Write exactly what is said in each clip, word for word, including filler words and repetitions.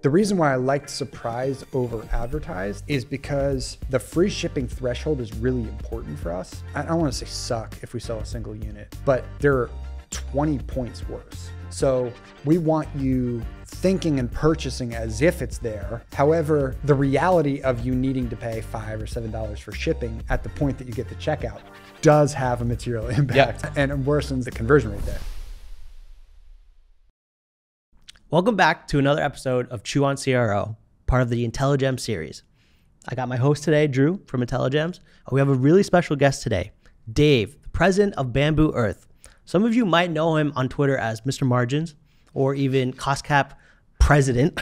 The reason why I liked surprise over advertised is because the free shipping threshold is really important for us. I don't want to say suck if we sell a single unit, but there are twenty points worse. So we want you thinking and purchasing as if it's there. However, the reality of you needing to pay five or seven dollars for shipping at the point that you get to checkout does have a material impact, yep, and worsens the conversion rate there. Welcome back to another episode of Chew on C R O, part of the Intelligems series. I got my host today, Drew from Intelligems. We have a really special guest today, Dave, the president of Bambu Earth. Some of you might know him on Twitter as Mister Margins or even Cost Cap President.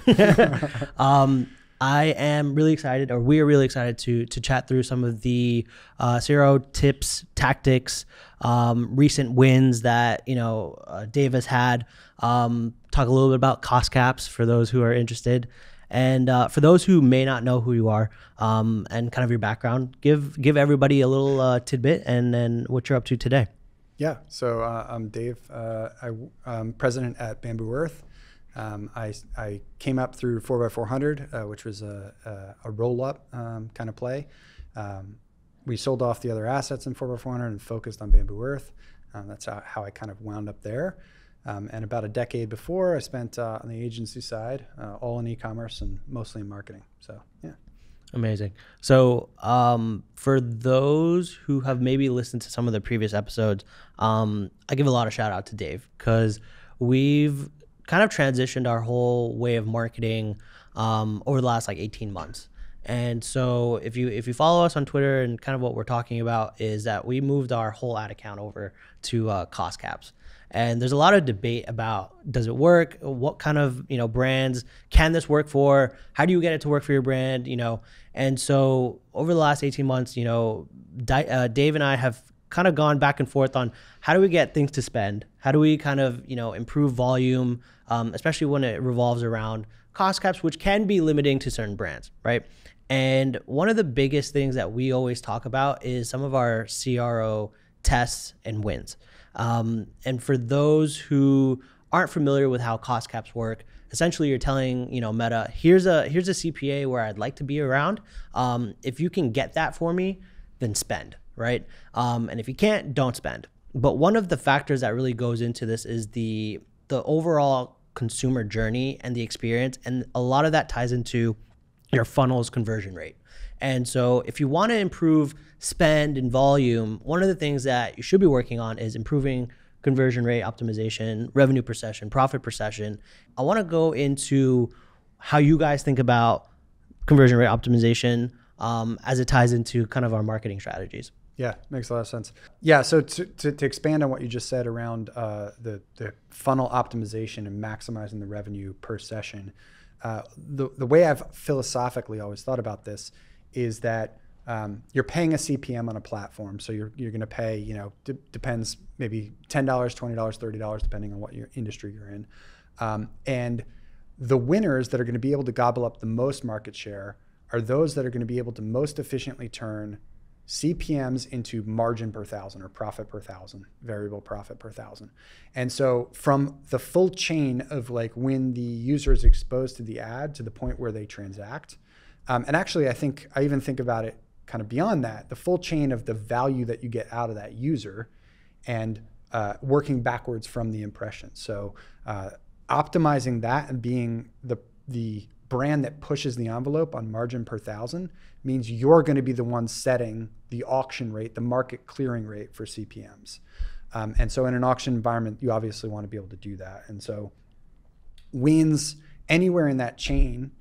um, I am really excited, or we are really excited to to chat through some of the uh, C R O tips, tactics, um, recent wins that you know uh, Dave has had. Um, talk a little bit about cost caps for those who are interested, and uh, for those who may not know who you are um, and kind of your background. Give give everybody a little uh, tidbit and then what you're up to today. Yeah, so uh, I'm Dave. Uh, I, I'm president at Bambu Earth. Um, I, I came up through four by four hundred, uh, which was a, a, a roll-up um, kind of play. Um, we sold off the other assets in four by four hundred and focused on Bambu Earth. Um, that's how, how I kind of wound up there. Um, and about a decade before, I spent uh, on the agency side, uh, all in e-commerce and mostly in marketing. So, yeah. Amazing. So um, for those who have maybe listened to some of the previous episodes, um, I give a lot of shout out to Dave because we've kind of transitioned our whole way of marketing um, over the last like eighteen months. And so if you if you follow us on Twitter, and kind of what we're talking about is that we moved our whole ad account over to uh, cost caps. And there's a lot of debate about, does it work? What kind of, you know, brands can this work for? How do you get it to work for your brand? You know, and so over the last eighteen months, you know, uh, Dave and I have kind of gone back and forth on how do we get things to spend? How do we kind of, you know, improve volume, um, especially when it revolves around cost caps, which can be limiting to certain brands, right? And one of the biggest things that we always talk about is some of our C R O tests and wins. Um, and for those who aren't familiar with how cost caps work, essentially you're telling, you know, Meta, here's a here's a C P A where I'd like to be around. Um, if you can get that for me, then spend, right? Um, and if you can't, don't spend. But one of the factors that really goes into this is the the overall consumer journey and the experience, and a lot of that ties into your funnel's conversion rate. And so if you want to improve spend and volume, one of the things that you should be working on is improving conversion rate optimization, revenue per session, profit per session. I want to go into how you guys think about conversion rate optimization um, as it ties into kind of our marketing strategies. Yeah, makes a lot of sense. Yeah, so to, to, to expand on what you just said around uh, the, the funnel optimization and maximizing the revenue per session, uh, the, the way I've philosophically always thought about this is that um, you're paying a C P M on a platform. So you're, you're gonna pay, you know, d depends, maybe ten dollars, twenty dollars, thirty dollars, depending on what your industry you're in. Um, and the winners that are gonna be able to gobble up the most market share are those that are gonna be able to most efficiently turn C P Ms into margin per thousand or profit per thousand, variable profit per thousand. And so from the full chain of like when the user is exposed to the ad to the point where they transact, Um, and actually, I think I even think about it kind of beyond that, the full chain of the value that you get out of that user and uh, working backwards from the impression. So uh, optimizing that and being the, the brand that pushes the envelope on margin per thousand means you're going to be the one setting the auction rate, the market clearing rate for C P Ms. Um, and so in an auction environment, you obviously want to be able to do that. And so wins anywhere in that chain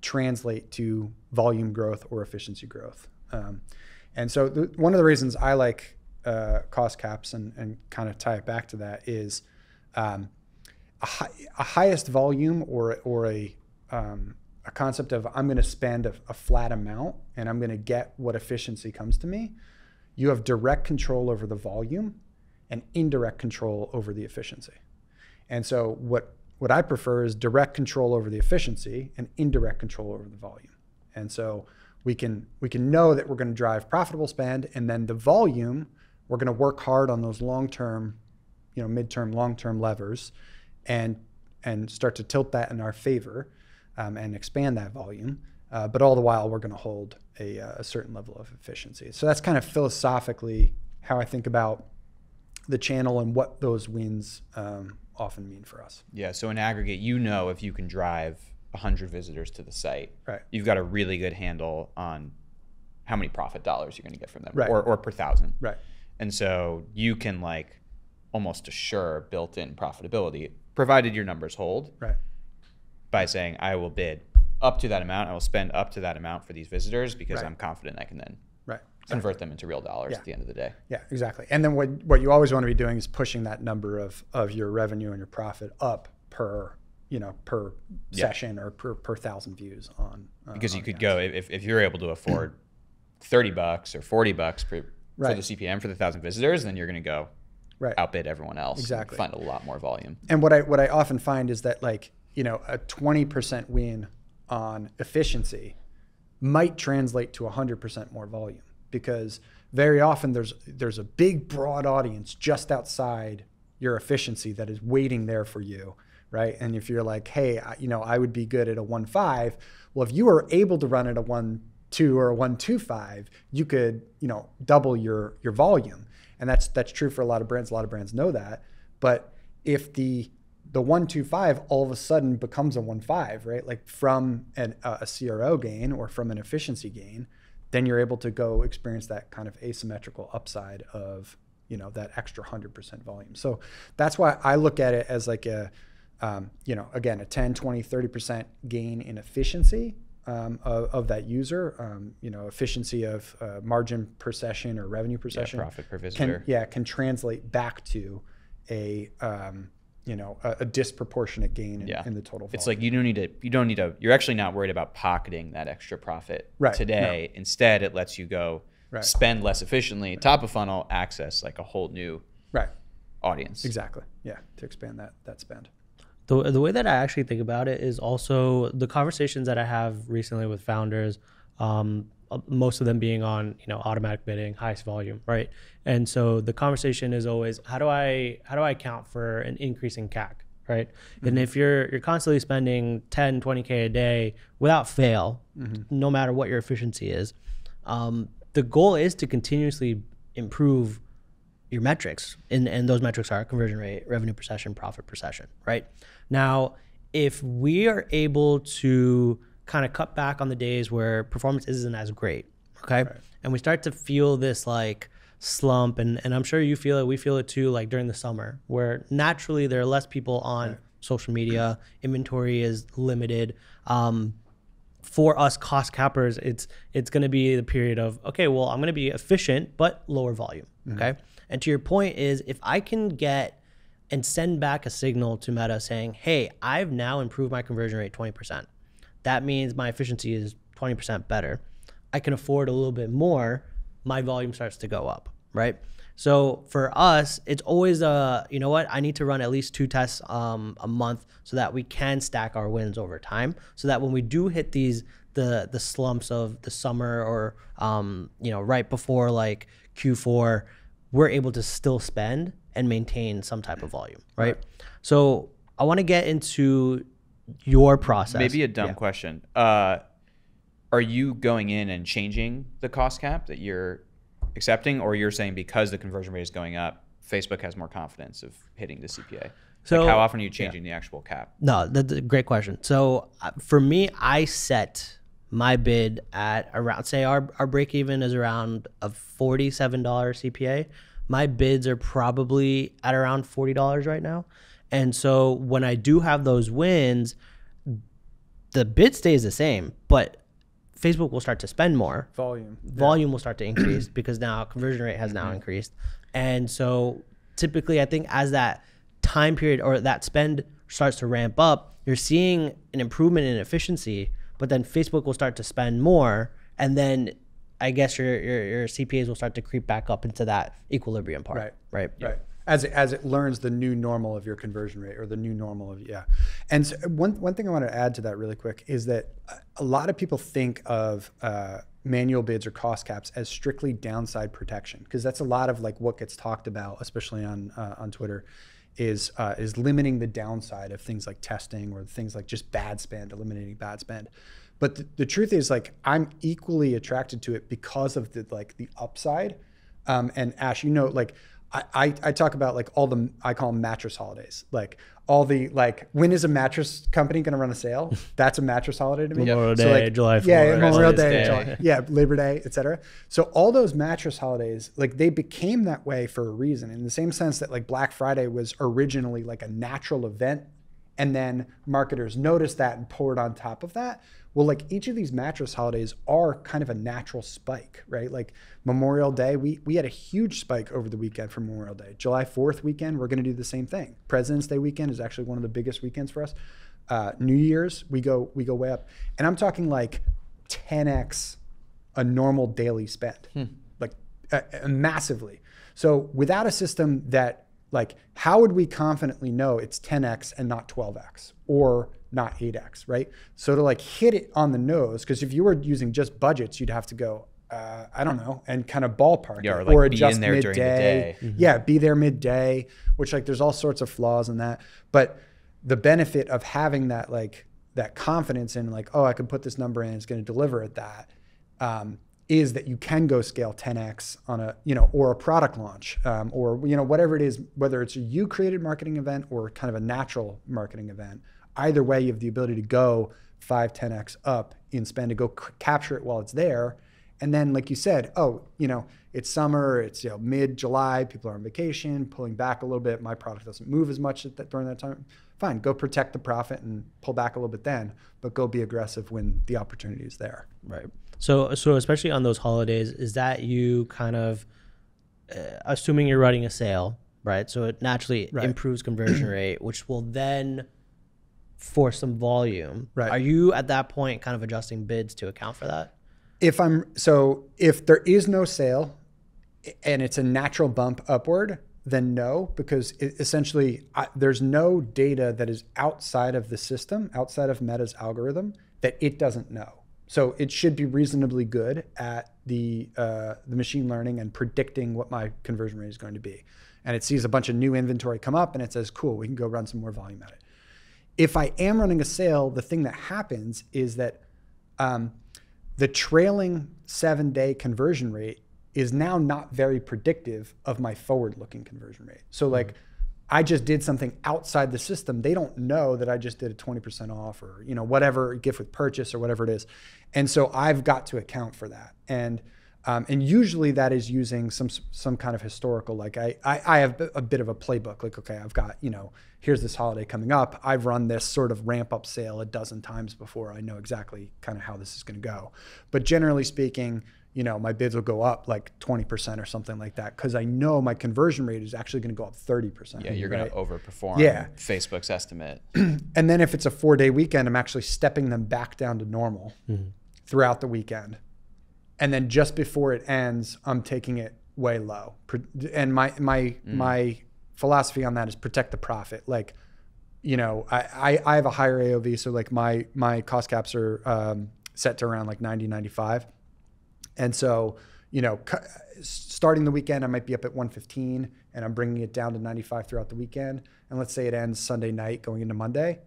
translate to volume growth or efficiency growth. Um, and so the, one of the reasons I like uh, cost caps and, and kind of tie it back to that is um, a, high, a highest volume or, or a, um, a concept of I'm gonna spend a, a flat amount and I'm gonna get what efficiency comes to me. You have direct control over the volume and indirect control over the efficiency. And so what What I prefer is direct control over the efficiency and indirect control over the volume. And so we can, we can know that we're going to drive profitable spend, and then the volume, we're going to work hard on those long-term, you know, midterm, long-term levers and, and start to tilt that in our favor. um, and expand that volume. Uh, but all the while, we're going to hold a, a certain level of efficiency. So that's kind of philosophically how I think about the channel and what those wins um, often mean for us. Yeah, so in aggregate, you know, if you can drive one hundred visitors to the site, right, you've got a really good handle on how many profit dollars you're going to get from them, right, or, or per thousand. Right. And so you can like almost assure built-in profitability, provided your numbers hold, right, by saying, I will bid up to that amount, I will spend up to that amount for these visitors because right, I'm confident I can then right, exactly, convert them into real dollars, yeah, at the end of the day. Yeah, exactly. And then what, what you always want to be doing is pushing that number of, of your revenue and your profit up per, you know, per yeah, session or per, per thousand views on. Uh, because on you could go, if, if you're able to afford thirty bucks or forty bucks per, right, for the C P M for the thousand visitors, then you're going to go right, outbid everyone else. Exactly. Find a lot more volume. And what I, what I often find is that, like, you know, a twenty percent win on efficiency might translate to one hundred percent more volume, because very often there's there's a big broad audience just outside your efficiency that is waiting there for you, right? And if you're like, hey, I, you know, I would be good at a one five, well, if you were able to run at a one two or a one two five, you could, you know, double your your volume. And that's that's true for a lot of brands. A lot of brands know that. But if the the one two five all of a sudden becomes a one five, right? Like from an, uh, a C R O gain or from an efficiency gain, then you're able to go experience that kind of asymmetrical upside of, you know, that extra one hundred percent volume. So that's why I look at it as like a, um, you know, again, a ten, twenty, thirty percent gain in efficiency um, of, of that user, um, you know, efficiency of uh, margin per session or revenue per session. Yeah, profit per visitor. Can, yeah, can translate back to a, um, you know, a, a disproportionate gain in, yeah, in the total volume. It's like you don't need to, you don't need to, you're actually not worried about pocketing that extra profit right, today. No. Instead, it lets you go right, spend less efficiently, right, top of funnel, access like a whole new right, audience. Exactly, yeah, to expand that that spend. The, the way that I actually think about it is also the conversations that I have recently with founders, um, most of them being on, you know, automatic bidding, highest volume, right? And so the conversation is always, how do I how do I account for an increase in C A C, right? Mm-hmm. And if you're you're constantly spending ten, twenty K a day without fail, mm-hmm, no matter what your efficiency is, um, the goal is to continuously improve your metrics. And, and those metrics are conversion rate, revenue per session, profit per session, right? Now, if we are able to kind of cut back on the days where performance isn't as great, okay? Right. And we start to feel this like slump, and, and I'm sure you feel it, we feel it too, like during the summer, where naturally there are less people on right, social media, inventory is limited. Um, for us cost cappers, it's it's gonna be the period of, okay, well, I'm gonna be efficient, but lower volume, mm-hmm, okay? And to your point is, if I can get and send back a signal to Meta saying, hey, I've now improved my conversion rate twenty percent. That means my efficiency is twenty percent better. I can afford a little bit more. My volume starts to go up, right? So for us, it's always a, you know what? I need to run at least two tests um, a month so that we can stack our wins over time. So that when we do hit these, the the slumps of the summer or, um, you know, right before like Q four, we're able to still spend and maintain some type of volume, right? So I wanna get into your process. Maybe a dumb yeah, question. Uh, are you going in and changing the cost cap that you're accepting, or you're saying because the conversion rate is going up, Facebook has more confidence of hitting the C P A? So like how often are you changing yeah, the actual cap? No, that's a great question. So for me, I set my bid at around, say our, our break even is around a forty-seven dollar C P A. My bids are probably at around forty dollars right now. And so when I do have those wins, the bid stays the same, but Facebook will start to spend more. Volume. Volume yeah, will start to increase because now conversion rate has now increased. And so typically I think as that time period or that spend starts to ramp up, you're seeing an improvement in efficiency, but then Facebook will start to spend more, and then I guess your your, your C P As will start to creep back up into that equilibrium part. Right, right, yeah, right. As it, as it learns the new normal of your conversion rate or the new normal of, yeah. And so one, one thing I want to add to that really quick is that a lot of people think of uh, manual bids or cost caps as strictly downside protection, because that's a lot of like what gets talked about, especially on, uh, on Twitter, is uh, is limiting the downside of things like testing or things like just bad spend, eliminating bad spend. But the, the truth is, like, I'm equally attracted to it because of the like the upside. Um, and Ash, you know, like I, I I talk about like all the, I call them mattress holidays, like. All the like, when is a mattress company going to run a sale? That's a mattress holiday to me. Memorial so, Day, like, July fourth. Yeah, Memorial Day, July, yeah, Labor Day, et cetera. So all those mattress holidays, like they became that way for a reason. In the same sense that like Black Friday was originally like a natural event, and then marketers noticed that and poured on top of that. Well, like each of these mattress holidays are kind of a natural spike, right? Like Memorial Day, we, we had a huge spike over the weekend for Memorial Day. July fourth weekend, we're gonna do the same thing. President's Day weekend is actually one of the biggest weekends for us. Uh, New Year's, we go, we go way up. And I'm talking like ten X a normal daily spend, hmm. like uh, massively. So without a system that, like, how would we confidently know it's ten X and not twelve X or not eight X, right? So to like hit it on the nose, because if you were using just budgets, you'd have to go, uh, I don't know, and kind of ballpark yeah, or, like or adjust midday. During the day. Mm-hmm. Yeah, be there midday, which like there's all sorts of flaws in that. But the benefit of having that like that confidence in like, oh, I can put this number in, it's gonna deliver at that. Um, is that you can go scale ten X on a, you know, or a product launch um, or, you know, whatever it is, whether it's a you created marketing event or kind of a natural marketing event, either way, you have the ability to go five, ten X up in spend to go capture it while it's there. And then, like you said, oh, you know, it's summer, it's, you know, mid-July, people are on vacation, pulling back a little bit, my product doesn't move as much at that, during that time. Fine, go protect the profit and pull back a little bit then, but go be aggressive when the opportunity is there. Right. So, so especially on those holidays, is that you kind of, uh, assuming you're running a sale, right? So it naturally right. improves conversion rate, which will then force some volume. Right. Are you at that point kind of adjusting bids to account for that? If I'm, so if there is no sale and it's a natural bump upward, then no, because it essentially I, there's no data that is outside of the system, outside of Meta's algorithm that it doesn't know. So it should be reasonably good at the uh, the machine learning and predicting what my conversion rate is going to be. And it sees a bunch of new inventory come up and it says, cool, we can go run some more volume at it. If I am running a sale, the thing that happens is that um, the trailing seven day conversion rate is now not very predictive of my forward looking conversion rate. So like, mm-hmm. I just did something outside the system. They don't know that I just did a twenty percent off or, you know, whatever, gift with purchase or whatever it is. And so I've got to account for that. And um, and usually that is using some some kind of historical, like I, I, I have a bit of a playbook, like, okay, I've got, you know, here's this holiday coming up. I've run this sort of ramp up sale a dozen times before. I know exactly kind of how this is gonna go. But generally speaking, you know, my bids will go up like twenty percent or something like that because I know my conversion rate is actually going to go up thirty percent. Yeah, you're right? Going to overperform yeah. Facebook's estimate. And then if it's a four-day weekend, I'm actually stepping them back down to normal mm-hmm. throughout the weekend. And then just before it ends, I'm taking it way low. And my my mm. my philosophy on that is protect the profit. Like, you know, I, I, I have a higher A O V, so like my, my cost caps are um, set to around like ninety, ninety-five. And so, you know, starting the weekend, I might be up at one fifteen and I'm bringing it down to ninety-five throughout the weekend. And let's say it ends Sunday night going into Monday,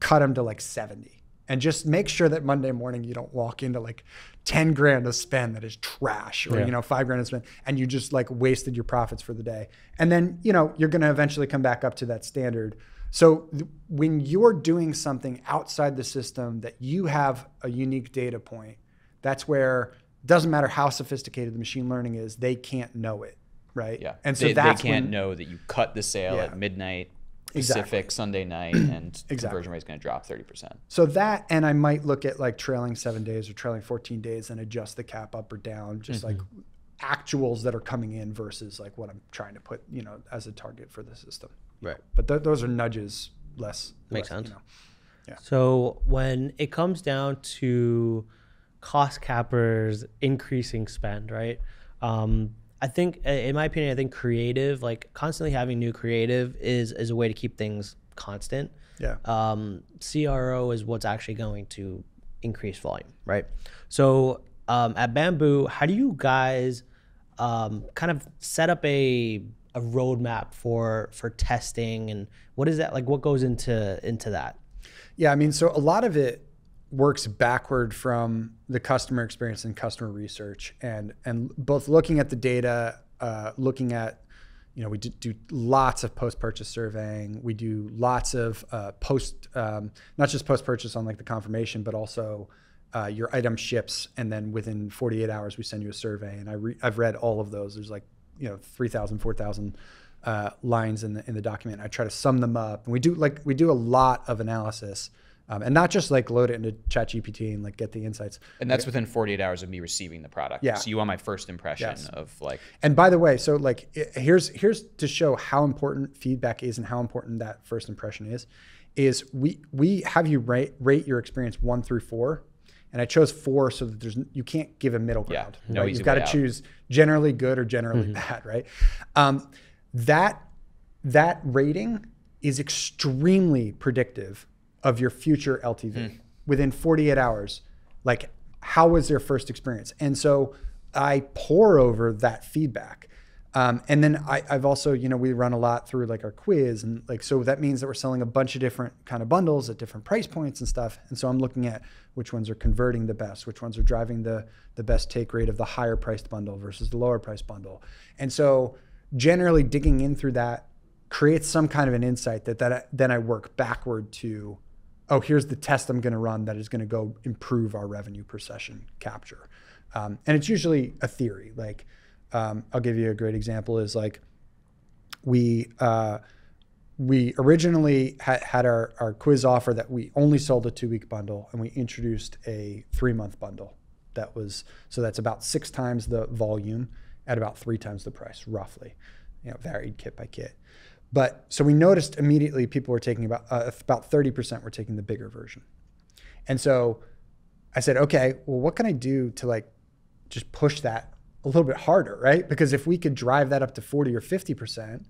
cut them to like seventy and just make sure that Monday morning, you don't walk into like ten grand of spend that is trash or, yeah. you know, five grand of spend and you just like wasted your profits for the day. And then, you know, you're going to eventually come back up to that standard. So when you're doing something outside the system that you have a unique data point, that's where doesn't matter how sophisticated the machine learning is, they can't know it, right? Yeah, and so they, that's they can't when, know that you cut the sale yeah. at midnight, Pacific, exactly. Sunday night, and exactly. conversion rate is going to drop thirty percent. So that, and I might look at like trailing seven days or trailing fourteen days and adjust the cap up or down, just mm-hmm. like actuals that are coming in versus like what I'm trying to put, you know, as a target for the system. Right. But th those are nudges, less. Makes less, sense. You know. Yeah. So when it comes down to cost cappers increasing spend, right? Um, I think, in my opinion, I think creative, like constantly having new creative is is a way to keep things constant. Yeah. Um, C R O is what's actually going to increase volume, right? So um, at Bambu, how do you guys um, kind of set up a a roadmap for for testing, and what is that like? What goes into into that? Yeah, I mean, so a lot of it works backward from the customer experience and customer research, and and both looking at the data, uh, looking at, you know, we do, do lots of post-purchase surveying. We do lots of uh, post, um, not just post-purchase on like the confirmation, but also uh, your item ships, and then within forty-eight hours we send you a survey. And I re I've read all of those. There's like, you know, three thousand, four thousand uh, lines in the in the document. I try to sum them up, and we do like we do a lot of analysis. Um, and not just like load it into ChatGPT and like get the insights. And that's like, within forty-eight hours of me receiving the product. Yeah. So you want my first impression yes. of like. And by the way, so like it, here's here's to show how important feedback is and how important that first impression is, is we we have you rate rate your experience one through four, and I chose four so that there's you can't give a middle ground. Yeah, no right? easy You've got to choose generally good or generally mm-hmm. bad, right? Um, that that rating is extremely predictive of your future L T V mm. within forty-eight hours. Like, how was their first experience? And so I pour over that feedback. Um, and then I, I've also, you know, we run a lot through like our quiz, and like, so that means that we're selling a bunch of different kind of bundles at different price points and stuff. And so I'm looking at which ones are converting the best, which ones are driving the, the best take rate of the higher priced bundle versus the lower priced bundle. And so generally digging in through that creates some kind of an insight that, that I, then I work backward to, oh, here's the test I'm gonna run that is gonna go improve our revenue per session capture. Um, and it's usually a theory. Like, um, I'll give you a great example is like, we uh, we originally ha had our, our quiz offer that we only sold a two week bundle, and we introduced a three month bundle. That was, so that's about six times the volume at about three times the price, roughly. You know, varied kit by kit. But so we noticed immediately people were taking about uh, about thirty percent were taking the bigger version. And so I said, okay, well, what can I do to like just push that a little bit harder, right? Because if we could drive that up to forty or fifty percent,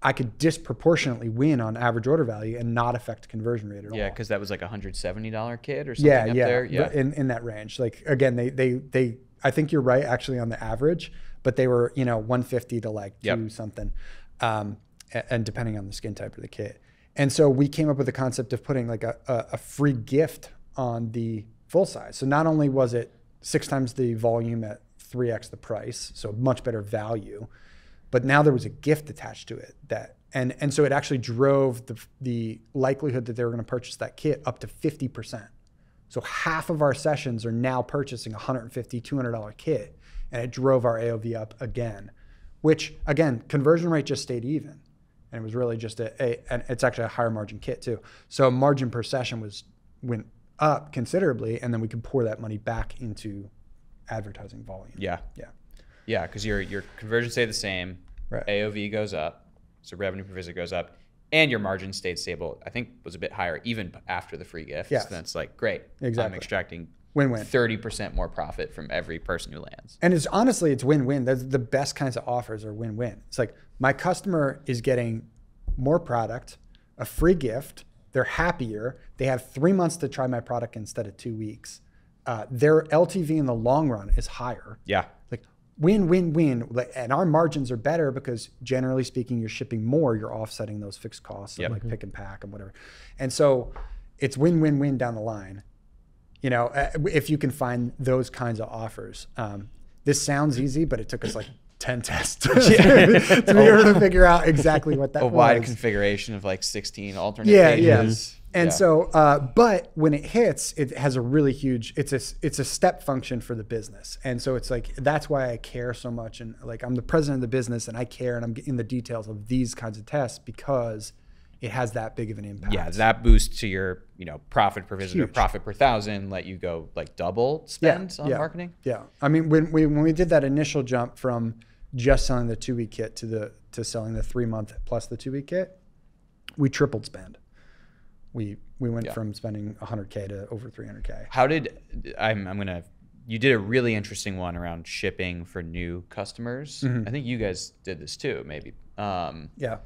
I could disproportionately win on average order value and not affect conversion rate at yeah, all. Yeah, because that was like one hundred seventy dollar kit or something yeah, up yeah, there. Yeah, in, in that range. Like, again, they, they, they, I think you're right actually on the average, but they were, you know, one fifty to like yep. do something. Um, and depending on the skin type of the kit. And so we came up with the concept of putting like a, a, a free gift on the full size. So not only was it six times the volume at three X the price, so much better value, but now there was a gift attached to it. That and, and so it actually drove the, the likelihood that they were gonna purchase that kit up to fifty percent. So half of our sessions are now purchasing a one hundred fifty, two hundred dollar kit, and it drove our A O V up again, which again, conversion rate just stayed even. And it was really just a, a, and it's actually a higher margin kit too. So margin per session was, went up considerably, and then we could pour that money back into advertising volume. Yeah. Yeah. Yeah, because your, your conversion stayed the same, right. A O V goes up, so revenue per visit goes up, and your margin stayed stable. I think was a bit higher even after the free gift. Yes. So that's like, great, exactly. I'm extracting win-win. thirty percent more profit from every person who lands. And it's honestly, it's win-win. That's the best kinds of offers are win-win. It's like, my customer is getting more product, a free gift, they're happier, they have three months to try my product instead of two weeks. Uh, their L T V in the long run is higher. Yeah. Like win, win, win. And our margins are better because generally speaking, you're shipping more, you're offsetting those fixed costs, yep. like mm-hmm. pick and pack and whatever. And so it's win, win, win down the line. You know, if you can find those kinds of offers. Um, this sounds easy, but it took us like ten tests to be able to figure out exactly what that was. A wide configuration of like sixteen alternate yeah, pages. Yeah. And yeah. so, uh, but when it hits, it has a really huge, it's a, it's a step function for the business. And so it's like, that's why I care so much. And like, I'm the president of the business and I care and I'm in the details of these kinds of tests because it has that big of an impact. Yeah, that boost to your, you know, profit per visitor, huge. Profit per thousand, let you go like double spend yeah, on yeah, marketing. Yeah, I mean, when we when we did that initial jump from just selling the two week kit to the to selling the three month plus the two week kit, we tripled spend. We we went yeah. from spending one hundred K to over three hundred K. How did I'm I'm gonna. You did a really interesting one around shipping for new customers. Mm-hmm. I think you guys did this too, maybe. Um, yeah.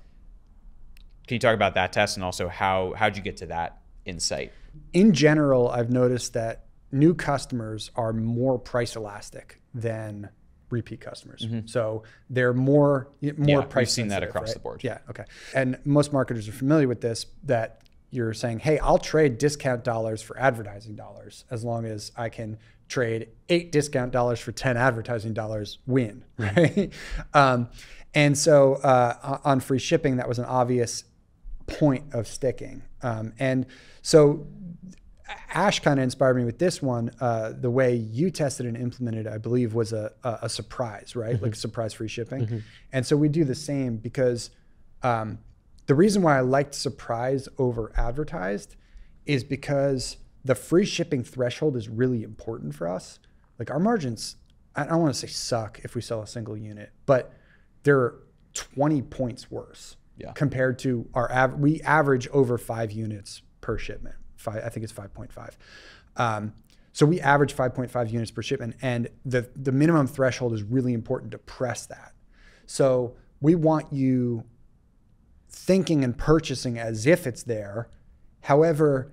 Can you talk about that test and also how how'd you get to that insight? In general, I've noticed that new customers are more price elastic than repeat customers. Mm-hmm. So they're more, more yeah, price sensitive. We've seen that across right? the board. Yeah, okay. And most marketers are familiar with this, that you're saying, hey, I'll trade discount dollars for advertising dollars as long as I can trade eight discount dollars for ten advertising dollars, win, right? um, and so uh, on free shipping, that was an obvious point of sticking. Um, and so Ash kind of inspired me with this one. Uh, the way you tested and implemented, I believe, was a, a, a surprise, right? Mm-hmm. Like surprise free shipping. Mm-hmm. And so we do the same because um, the reason why I liked surprise over advertised is because the free shipping threshold is really important for us. Like our margins, I don't want to say suck if we sell a single unit, but they're twenty points worse yeah. compared to our average. We average over five units per shipment. Five, I think it's five point five. Um, so we average five point five units per shipment, and the, the minimum threshold is really important to press that. So we want you thinking and purchasing as if it's there. However,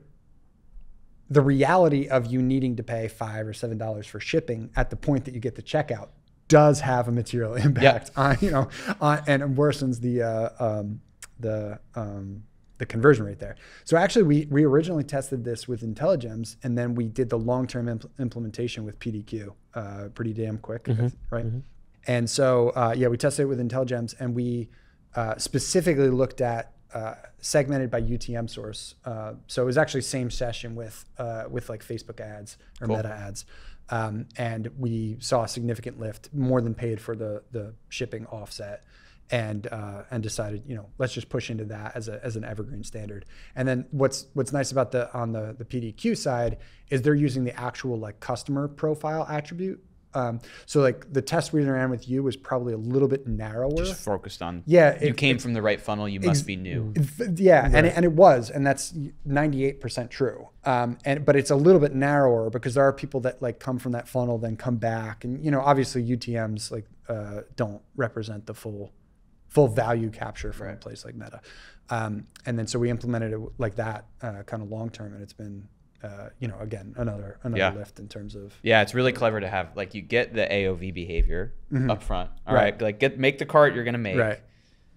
the reality of you needing to pay five or seven dollars for shipping at the point that you get the checkout does have a material impact yeah. on you know on, and it worsens the uh, um, the um, the conversion rate there. So actually, we we originally tested this with Intelligems, and then we did the long term impl implementation with P D Q, uh, pretty damn quick, mm-hmm. right? Mm-hmm. And so uh, yeah, we tested it with Intelligems, and we uh, specifically looked at. Uh, segmented by U T M source, uh, so it was actually same session with uh, with like Facebook ads or cool. Meta ads, um, and we saw a significant lift, more than paid for the the shipping offset, and uh, and decided you know let's just push into that as a as an evergreen standard. And then what's what's nice about the on the the P D Q side is they're using the actual like customer profile attribute. Um, so like the test we ran with you was probably a little bit narrower. Just focused on, yeah, it, you came it, from the right funnel, you must be new. Yeah, right. and, it, and it was, and that's ninety-eight percent true. Um, and But it's a little bit narrower because there are people that like come from that funnel, then come back. And you know, obviously U T Ms like uh, don't represent the full full value capture from right. a place like Meta. Um, and then so we implemented it like that uh, kind of long-term, and it's been, Uh, you know, again, another another yeah. lift in terms of. Yeah, it's really clever to have, like, you get the A O V behavior mm-hmm. up front. All right. right, like get make the cart you're gonna make. Right.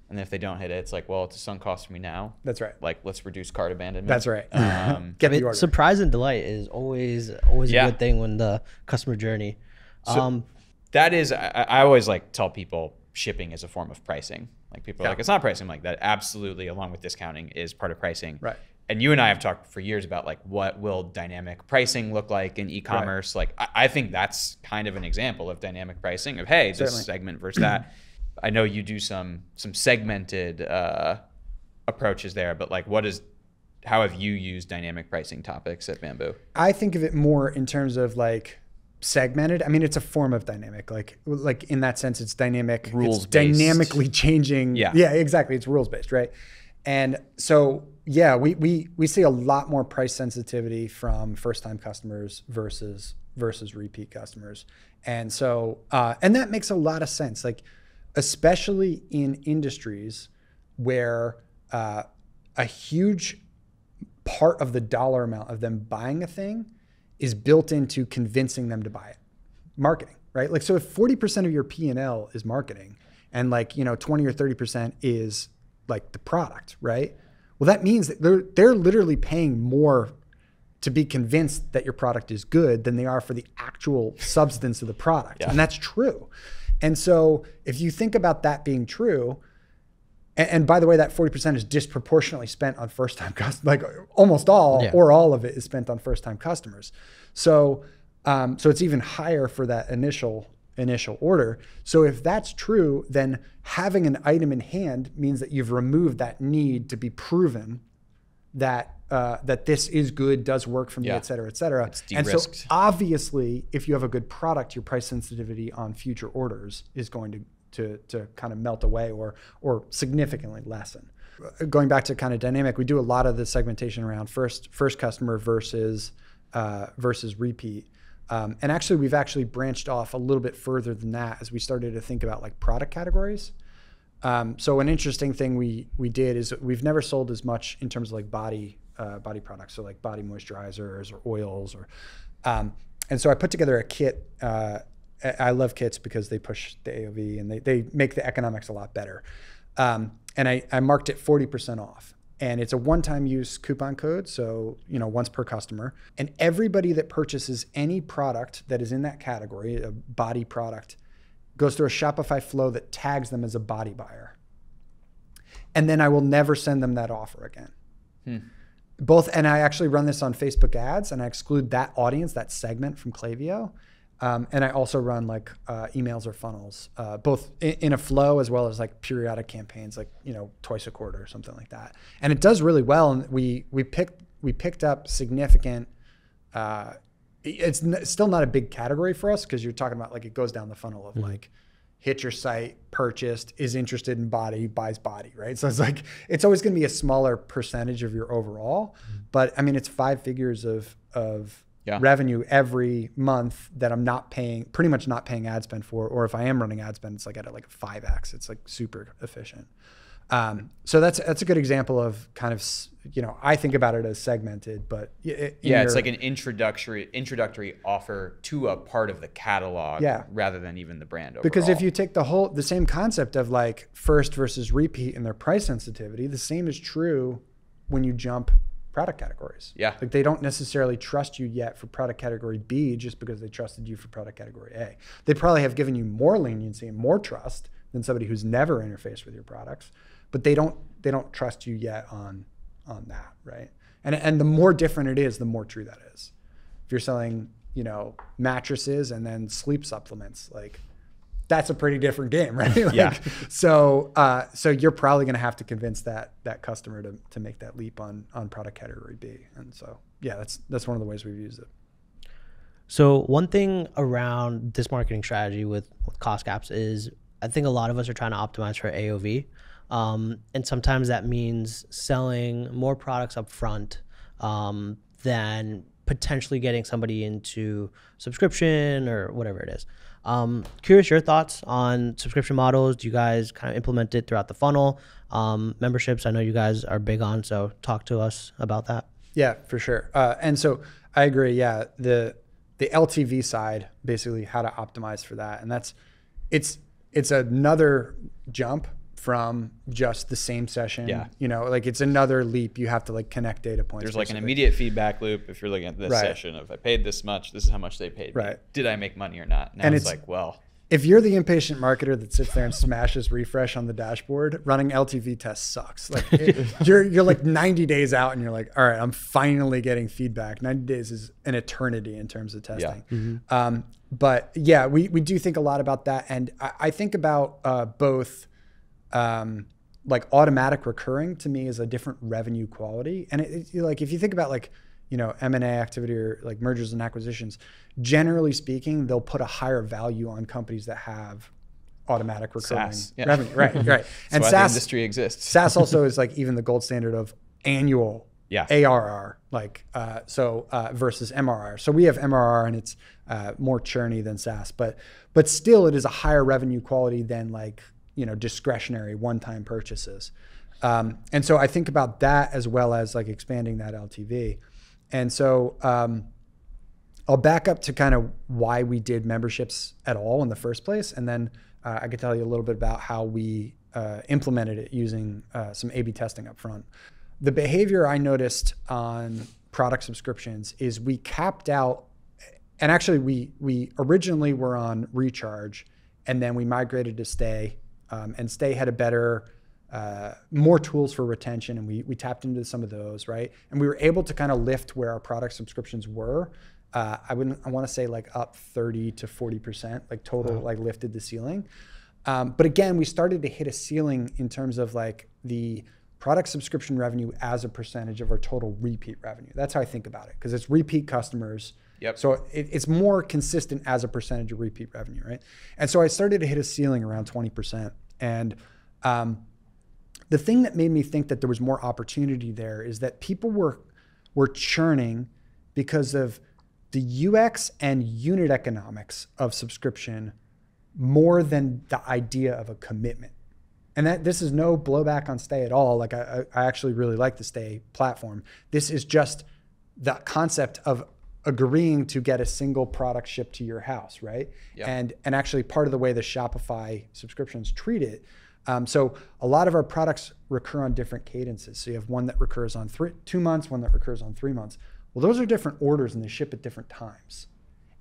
And if they don't hit it, it's like, well, it's a sunk cost for me now. That's right. Like, let's reduce cart abandonment. That's right. Um, get it, surprise and delight is always always yeah. a good thing when the customer journey. So um, that is, I, I always like tell people shipping is a form of pricing. Like people yeah. are like, it's not pricing. I'm like, that absolutely, along with discounting, is part of pricing. Right. And you and I have talked for years about like what will dynamic pricing look like in e-commerce. Right. Like I, I think that's kind of an example of dynamic pricing of, hey, Certainly. this segment versus that. I know you do some some segmented uh, approaches there, but like what is, how have you used dynamic pricing topics at Bambu? I think of it more in terms of like segmented. I mean, it's a form of dynamic. Like like in that sense, it's dynamic. Rules-based. It's dynamically changing. Yeah. Yeah, exactly. It's rules-based, right? And so, yeah, we, we, we see a lot more price sensitivity from first-time customers versus versus repeat customers. And so, uh, and that makes a lot of sense, like, especially in industries where uh, a huge part of the dollar amount of them buying a thing is built into convincing them to buy it. Marketing, right? Like, so if forty percent of your P and L is marketing and like, you know, twenty or thirty percent is like the product, right? Well, that means that they're, they're literally paying more to be convinced that your product is good than they are for the actual substance of the product. Yeah. And that's true. And so if you think about that being true, and, and by the way, that forty percent is disproportionately spent on first-time customers, like almost all yeah. or all of it is spent on first-time customers. So, um, so it's even higher for that initial initial order. So if that's true, then having an item in hand means that you've removed that need to be proven that uh, that this is good, does work for me, yeah. et cetera, et cetera. It's de-risked. And so obviously, if you have a good product, your price sensitivity on future orders is going to to, to kind of melt away or or significantly lessen. Going back to kind of dynamic, we do a lot of the segmentation around first first customer versus uh, versus repeat. Um, and actually, we've actually branched off a little bit further than that as we started to think about like product categories. Um, so an interesting thing we we did is we've never sold as much in terms of like body uh, body products, so like body moisturizers or oils, or um, and so I put together a kit uh, I love kits because they push the A O V and they, they make the economics a lot better. Um, and I, I marked it forty percent off. And it's a one-time use coupon code, so you know, once per customer. And everybody that purchases any product that is in that category, a body product, goes through a Shopify flow that tags them as a body buyer. And then I will never send them that offer again. Hmm. Both, and I actually run this on Facebook ads, and I exclude that audience, that segment, from Klaviyo. Um, and I also run like uh, emails or funnels, uh, both in, in a flow as well as like periodic campaigns, like you know twice a quarter or something like that. And it does really well. And we we picked we picked up significant. Uh, it's n still not a big category for us because you're talking about like it goes down the funnel of mm-hmm. like hit your site, purchased, is interested in body, buys body, right? So it's like it's always going to be a smaller percentage of your overall. Mm-hmm. But I mean, it's five figures of of. Yeah. revenue every month that I'm not paying, pretty much not paying ad spend for, or if I am running ad spend, it's like at a, like a five X. It's like super efficient. Um, so that's that's a good example of kind of, you know, I think about it as segmented, but it, yeah, your, it's like an introductory introductory offer to a part of the catalog, yeah. rather than even the brand overall. Because if you take the whole the same concept of like first versus repeat and their price sensitivity, the same is true when you jump product categories. Yeah. Like they don't necessarily trust you yet for product category B just because they trusted you for product category A. They probably have given you more leniency and more trust than somebody who's never interfaced with your products, but they don't they don't trust you yet on on that, right? And and the more different it is, the more true that is. If you're selling, you know, mattresses and then sleep supplements, like that's a pretty different game, right? Like, yeah. So, uh, so you're probably going to have to convince that that customer to to make that leap on on product category B, and so yeah, that's that's one of the ways we've used it. So one thing around this marketing strategy with, with cost caps is I think a lot of us are trying to optimize for A O V, um, and sometimes that means selling more products up front um, than potentially getting somebody into subscription or whatever it is. Um, curious your thoughts on subscription models. Do you guys kind of implement it throughout the funnel? Um, memberships, I know you guys are big on, so talk to us about that. Yeah, for sure. Uh, and so I agree, yeah, the the L T V side, basically how to optimize for that. And that's, it's it's another jump from just the same session, yeah. you know, like it's another leap. You have to like connect data points. There's basically like an immediate feedback loop. If you're looking at this right. session, if I paid this much, this is how much they paid me. Right. Did I make money or not? Now and it's, it's like, well. If you're the impatient marketer that sits there and smashes refresh on the dashboard, running L T V tests sucks. Like it, you're, you're like ninety days out and you're like, all right, I'm finally getting feedback. ninety days is an eternity in terms of testing. Yeah. Mm-hmm. um, but yeah, we, we do think a lot about that. And I, I think about uh, both Um, like automatic recurring to me is a different revenue quality. And it, it, like if you think about like, you know, M and A activity or like mergers and acquisitions, generally speaking, they'll put a higher value on companies that have automatic recurring SaaS. Revenue. Yeah. Right, right. And SaaS, the industry exists. SaaS also is like even the gold standard of annual yeah. A R R, like uh, so uh, versus M R R. So we have M R R and it's uh, more churny than SaaS, but but still it is a higher revenue quality than like, you know, discretionary one-time purchases. Um, and so I think about that as well as like expanding that L T V. And so um, I'll back up to kind of why we did memberships at all in the first place. And then uh, I could tell you a little bit about how we uh, implemented it using uh, some A B testing up front. The behavior I noticed on product subscriptions is we capped out, and actually we, we originally were on Recharge and then we migrated to Stay. Um, and Stay had a better, uh, more tools for retention, and we we tapped into some of those, right? And we were able to kind of lift where our product subscriptions were. Uh, I wouldn't, I want to say like up thirty to forty percent, like total, wow. like lifted the ceiling. Um, but again, we started to hit a ceiling in terms of like the product subscription revenue as a percentage of our total repeat revenue. That's how I think about it, because it's repeat customers. Yep. So it, it's more consistent as a percentage of repeat revenue, right? And so I started to hit a ceiling around twenty percent. And um, the thing that made me think that there was more opportunity there is that people were, were churning because of the U X and unit economics of subscription more than the idea of a commitment. And that this is no blowback on Stay at all. Like I, I actually really like the Stay platform. This is just the concept of agreeing to get a single product shipped to your house, right? Yep. And and actually part of the way the Shopify subscriptions treat it. Um, so a lot of our products recur on different cadences. So you have one that recurs on three, two months, one that recurs on three months. Well, those are different orders and they ship at different times.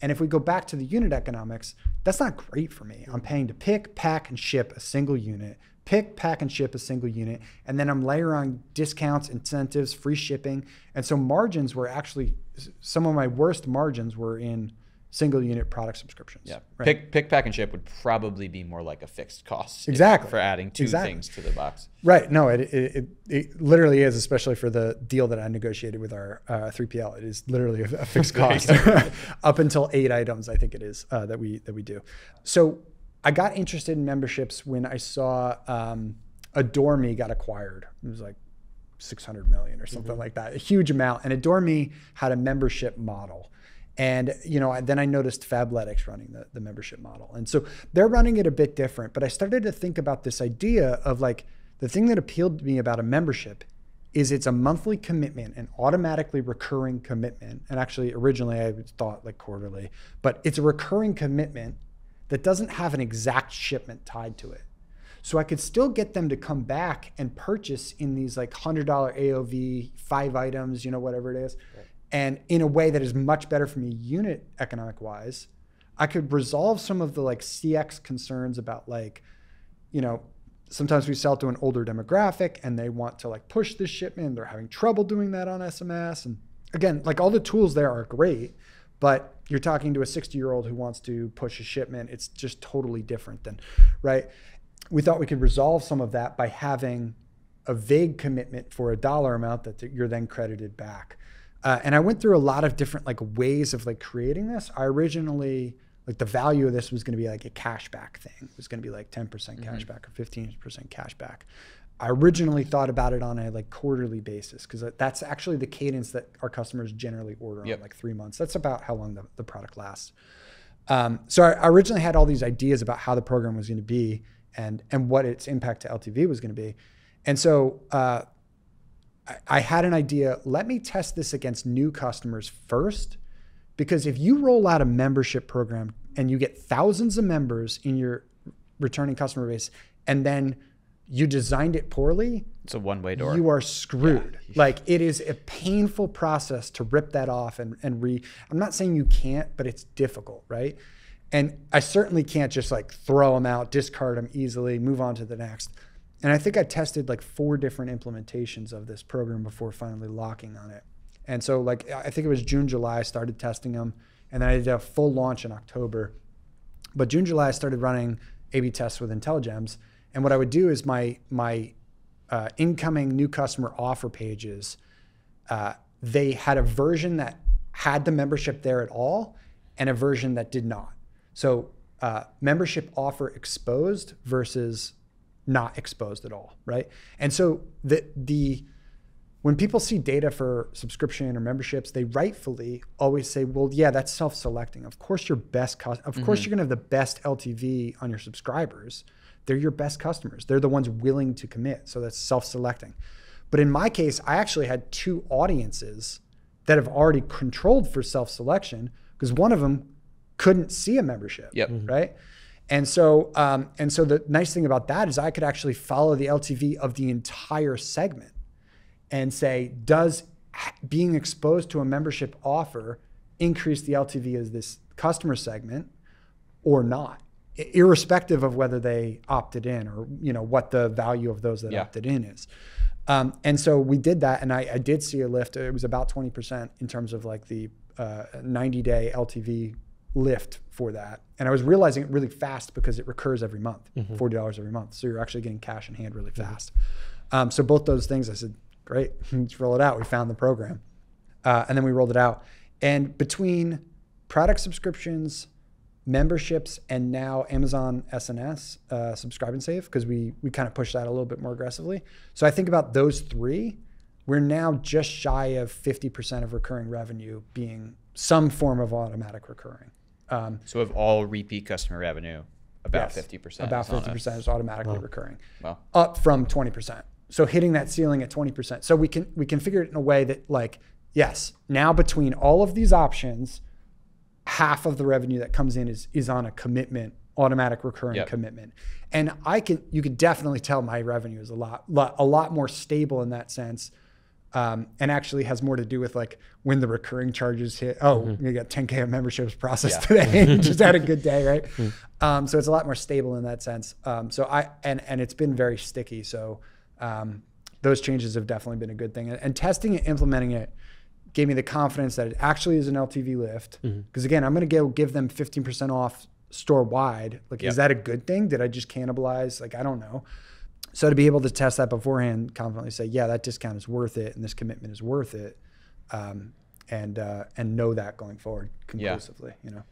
And if we go back to the unit economics, that's not great for me. I'm paying to pick, pack, and ship a single unit, pick, pack, and ship a single unit. And then I'm layering discounts, incentives, free shipping. And so margins were actually, some of my worst margins were in single unit product subscriptions. Yeah, right? pick, pick, pack, and ship would probably be more like a fixed cost. Exactly. If, for adding two exactly. things to the box. Right, no, it, it, it, it literally is, especially for the deal that I negotiated with our uh, three P L, it is literally a, a fixed cost. Up until eight items, I think it is, uh, that we that we do. So I got interested in memberships when I saw um, Adore Me got acquired. It was like six hundred million or something mm-hmm. like that, a huge amount. And Adore Me had a membership model. And you know, then I noticed Fabletics running the, the membership model. And so they're running it a bit different, but I started to think about this idea of like, the thing that appealed to me about a membership is it's a monthly commitment, an automatically recurring commitment. And actually originally I thought like quarterly, but it's a recurring commitment that doesn't have an exact shipment tied to it. So I could still get them to come back and purchase in these like one hundred dollar A O V, five items, you know, whatever it is. Right. And in a way that is much better for me unit economic wise. I could resolve some of the like C X concerns about like, you know, sometimes we sell to an older demographic and they want to like push this shipment. They're having trouble doing that on S M S. And again, like all the tools there are great, but you're talking to a sixty year old who wants to push a shipment. It's just totally different than, right? We thought we could resolve some of that by having a vague commitment for a dollar amount that you're then credited back. Uh, and I went through a lot of different like ways of like creating this. I originally, like the value of this was gonna be like a cashback thing. It was gonna be like ten percent mm-hmm. cashback or fifteen percent cashback. I originally thought about it on a like quarterly basis because that's actually the cadence that our customers generally order yep. on, like three months. That's about how long the, the product lasts. Um, so I originally had all these ideas about how the program was gonna be and, and what its impact to L T V was gonna be. And so, uh, I had an idea, let me test this against new customers first, because if you roll out a membership program and you get thousands of members in your returning customer base, and then you designed it poorly, it's a one-way door. You are screwed. Yeah. Like it is a painful process to rip that off and, and re, I'm not saying you can't, but it's difficult, right? And I certainly can't just like throw them out, discard them easily, move on to the next. And I think I tested like four different implementations of this program before finally locking on it. And so like, I think it was June, July, I started testing them. And then I did a full launch in October. But June, July, I started running A B tests with Intelligems. And what I would do is my, my uh, incoming new customer offer pages, uh, they had a version that had the membership there at all and a version that did not. So uh, membership offer exposed versus not exposed at all, right? And so the the when people see data for subscription or memberships, they rightfully always say, well, yeah, that's self-selecting. Of course your best cost, of mm-hmm. course you're gonna have the best L T V on your subscribers. They're your best customers. They're the ones willing to commit. So that's self-selecting. But in my case, I actually had two audiences that have already controlled for self-selection because one of them couldn't see a membership, yep. mm-hmm. right? And so, um, and so the nice thing about that is I could actually follow the L T V of the entire segment and say, does being exposed to a membership offer increase the L T V of this customer segment or not? Irrespective of whether they opted in or you know what the value of those that yeah. opted in is. Um, and so we did that and I, I did see a lift. It was about twenty percent in terms of like the uh, ninety day L T V lift for that. And I was realizing it really fast because it recurs every month, mm-hmm. forty dollars every month. So you're actually getting cash in hand really fast. Mm-hmm. um, so both those things, I said, great, let's roll it out. We found the program. Uh, and then we rolled it out. And between product subscriptions, memberships, and now Amazon S N S, uh, subscribe and save, because we, we kind of pushed that a little bit more aggressively. So I think about those three, we're now just shy of fifty percent of recurring revenue being some form of automatic recurring. Um, so of all repeat customer revenue, about yes, fifty percent. About fifty percent is automatically wow. recurring, wow. up from twenty percent. So hitting that ceiling at twenty percent. So we can we can figure it in a way that like Yes, now between all of these options, half of the revenue that comes in is, is on a commitment, automatic recurring yep. commitment. And I can, you could definitely tell my revenue is a lot, lot a lot more stable in that sense. Um, and actually has more to do with like when the recurring charges hit. Oh, mm-hmm. you got ten K of memberships processed yeah. today. Just had a good day, right? Mm. Um, so it's a lot more stable in that sense. Um, so I and and it's been very sticky. So um, those changes have definitely been a good thing. And, and testing it, implementing it, gave me the confidence that it actually is an L T V lift. Because mm-hmm. again, I'm going to go give them fifteen percent off store wide. Like, yep. is that a good thing? Did I just cannibalize? Like, I don't know. So to be able to test that beforehand, confidently say, yeah, that discount is worth it and this commitment is worth it, um, and uh, and know that going forward conclusively, yeah. you know.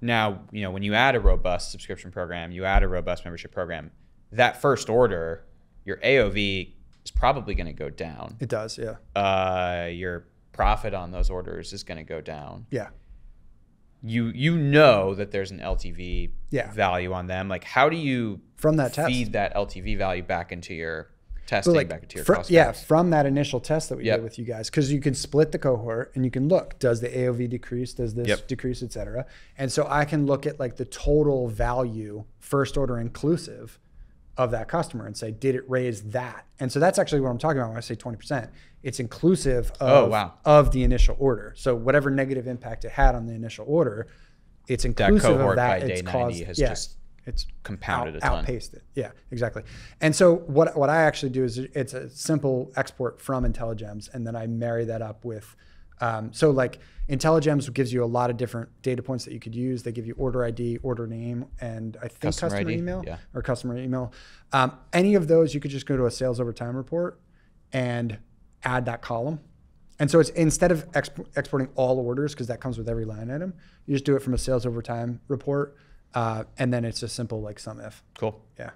Now, you know, when you add a robust subscription program, you add a robust membership program, that first order, your A O V is probably going to go down. It does, yeah. Uh, your profit on those orders is going to go down. Yeah. You you know that there's an L T V yeah. value on them. Like, how do you from that feed test. that L T V value back into your testing, like, back into your cost? Yeah, price? From that initial test that we yep. did with you guys, because you can split the cohort and you can look, does the A O V decrease, does this yep. decrease, et cetera. And so I can look at like the total value, first order inclusive, of that customer and say, did it raise that? And so that's actually what I'm talking about when I say twenty percent. It's inclusive of, oh, wow. of the initial order. So whatever negative impact it had on the initial order, it's inclusive that cohort of that. By it's day caused, ninety has yeah, just it's compounded out, a ton. Outpaced it. Yeah, exactly. And so what what I actually do is it's a simple export from Intelligems, and then I marry that up with, um, so like Intelligems gives you a lot of different data points that you could use. They give you order I D, order name, and I think customer, customer email yeah. or customer email. Um, any of those, you could just go to a sales over time report and add that column. And so it's instead of exp exporting all orders, because that comes with every line item, you just do it from a sales over time report. Uh, and then it's a simple like sum if. Cool. Yeah.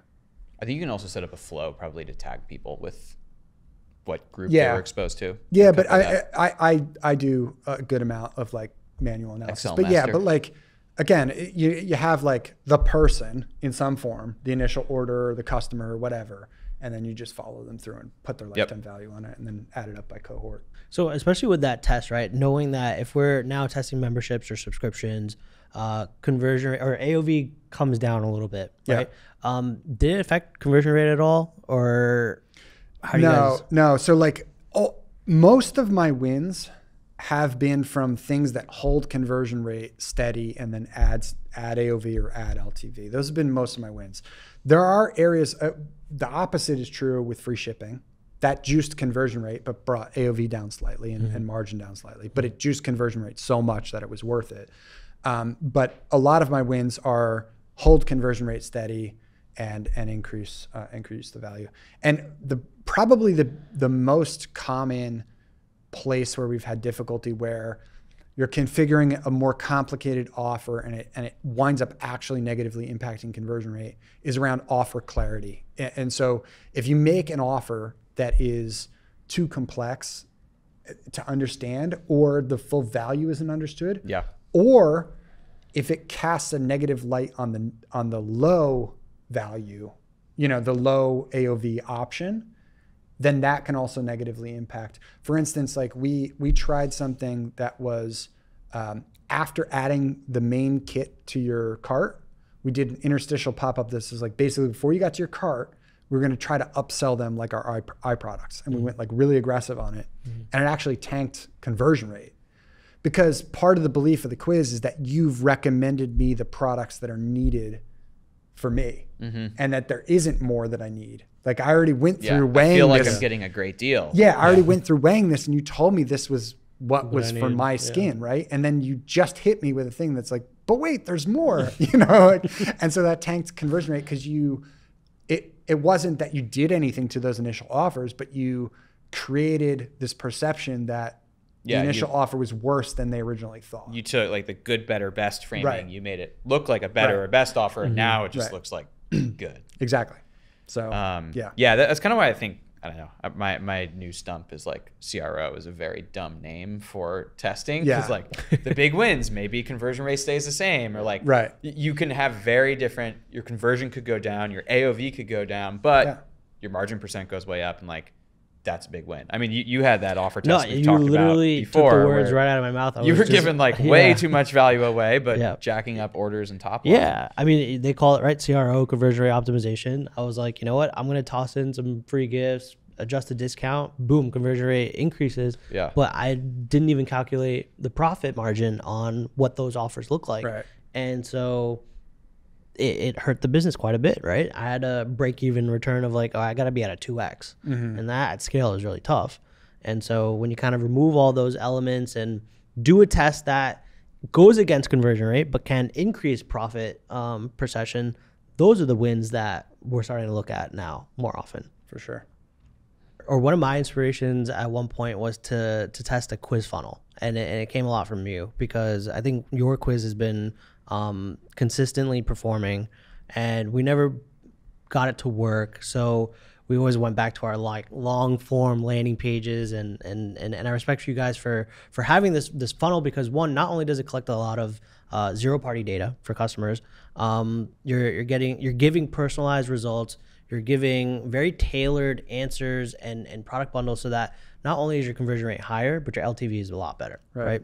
I think you can also set up a flow probably to tag people with what group yeah. they were exposed to. Yeah, but I, I I I do a good amount of like manual analysis. Excel but master. yeah, but like again, it, you you have like the person in some form, the initial order, the customer, whatever, and then you just follow them through and put their lifetime yep. value on it and then add it up by cohort. So especially with that test, right? Knowing that if we're now testing memberships or subscriptions, uh, conversion rate or A O V comes down a little bit, right? Yeah. Um, did it affect conversion rate at all, or how no, you guys... no. So like oh, most of my wins have been from things that hold conversion rate steady and then adds add A O V or add L T V. Those have been most of my wins. There are areas, uh, the opposite is true with free shipping. That juiced conversion rate, but brought A O V down slightly and, mm-hmm. and margin down slightly, but it juiced conversion rate so much that it was worth it. Um, but a lot of my wins are hold conversion rate steady and and increase uh, increase the value. And the probably the the most common place where we've had difficulty where you're configuring a more complicated offer and it, and it winds up actually negatively impacting conversion rate is around offer clarity. And so if you make an offer that is too complex to understand, or the full value isn't understood, yeah. or if it casts a negative light on the, on the low value, you know, the low A O V option, then that can also negatively impact. For instance, like we we tried something that was um, after adding the main kit to your cart, we did an interstitial pop-up. This is like basically before you got to your cart, we were gonna try to upsell them like our eye products. And mm-hmm. we went like really aggressive on it. Mm-hmm. And it actually tanked conversion rate. Because part of the belief of the quiz is that you've recommended me the products that are needed for me, mm-hmm. and that there isn't more that I need. Like I already went through yeah, weighing this. I feel like this. I'm getting a great deal. Yeah, I yeah. already went through weighing this and you told me this was what, what was I for needed. my skin, yeah. right? And then you just hit me with a thing that's like, but wait, there's more, you know? Like, and so that tanked conversion rate because you, it, it wasn't that you did anything to those initial offers, but you created this perception that yeah, the initial you, offer was worse than they originally thought. You took like the good, better, best framing. Right. You made it look like a better right. or best offer. Mm-hmm. And now it just right. looks like good. Exactly. So um, yeah, yeah, that's kind of why I think, I don't know, my, my new stump is like C R O is a very dumb name for testing. Yeah. Cause like the big wins, maybe conversion rate stays the same, or like right. you can have very different, your conversion could go down, your A O V could go down, but yeah. your margin percent goes way up, and like that's a big win. I mean, you, you had that offer test. No, we've you talked literally about before took the words right out of my mouth. I you were just, giving like yeah. way too much value away, but yeah. jacking up orders and top line. Yeah, I mean, they call it right C R O, conversion rate optimization. I was like, you know what? I'm gonna toss in some free gifts, adjust the discount, boom, conversion rate increases. Yeah. But I didn't even calculate the profit margin on what those offers look like. Right. And so it, it hurt the business quite a bit, right? I had a break-even return of like, oh, I got to be at a two X. Mm-hmm. And that at scale is really tough. And so when you kind of remove all those elements and do a test that goes against conversion rate but can increase profit um, per session, those are the wins that we're starting to look at now more often. For sure. Or one of my inspirations at one point was to to test a quiz funnel, and it, and it came a lot from you, because I think your quiz has been um, consistently performing, and we never got it to work. So we always went back to our like long form landing pages, and and and, and I respect you guys for for having this this funnel, because one, not only does it collect a lot of uh, zero party data for customers, um, you're you're getting you're giving personalized results. You're giving very tailored answers and, and product bundles, so that not only is your conversion rate higher, but your L T V is a lot better, right. right?